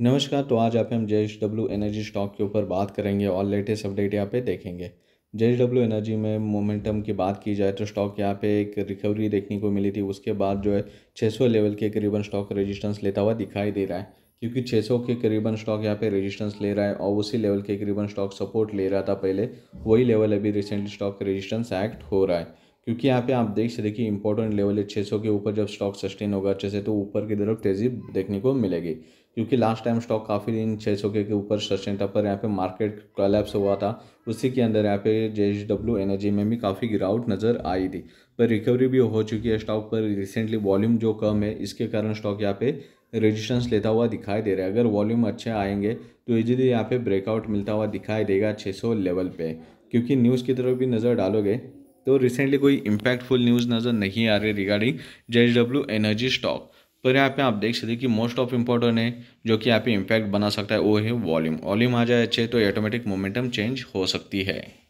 नमस्कार। तो आज आप हम JSW एनर्जी स्टॉक के ऊपर बात करेंगे और लेटेस्ट अपडेट यहाँ पे देखेंगे। JSW एनर्जी में मोमेंटम की बात की जाए तो स्टॉक यहाँ पे एक रिकवरी देखने को मिली थी, उसके बाद जो है 600 लेवल के करीबन स्टॉक रेजिस्टेंस लेता हुआ दिखाई दे रहा है, क्योंकि 600 के करीबन स्टॉक यहाँ पे रेजिस्टेंस ले रहा है और उसी लेवल के करीबन स्टॉक सपोर्ट ले रहा था पहले, वही लेवल अभी रिसेंटली स्टॉक रेजिस्टेंस एक्ट हो रहा है। क्योंकि यहाँ पे आप देख सकते कि इंपॉर्टेंट लेवल है 600 के ऊपर, जब स्टॉक सस्टेन होगा अच्छे से तो ऊपर की तरफ तेज़ी देखने को मिलेगी, क्योंकि लास्ट टाइम स्टॉक काफ़ी दिन 600 के ऊपर सस्टेन था पर यहाँ पे मार्केट कोलैप्स हुआ था, उसी के अंदर यहाँ पे JSW एनर्जी में भी काफ़ी गिरावट नज़र आई थी, पर रिकवरी भी हो चुकी है स्टॉक पर। रिसेंटली वॉल्यूम जो कम है इसके कारण स्टॉक यहाँ पे रेजिस्टेंस लेता हुआ दिखाई दे रहा है। अगर वॉल्यूम अच्छे आएंगे तो इजीली यहाँ पे ब्रेकआउट मिलता हुआ दिखाई देगा 600 लेवल पे। क्योंकि न्यूज़ की तरफ भी नज़र डालोगे तो रिसेंटली कोई इम्पैक्टफुल न्यूज़ नज़र नहीं आ रही रिगार्डिंग JSW एनर्जी स्टॉक। पर यहाँ पे आप देख सकते कि मोस्ट ऑफ इम्पोर्टेंट है जो कि यहाँ पे इम्पैक्ट बना सकता है वो है वॉल्यूम। वॉल्यूम आ जाए अच्छे तो ऑटोमेटिक मोमेंटम चेंज हो सकती है।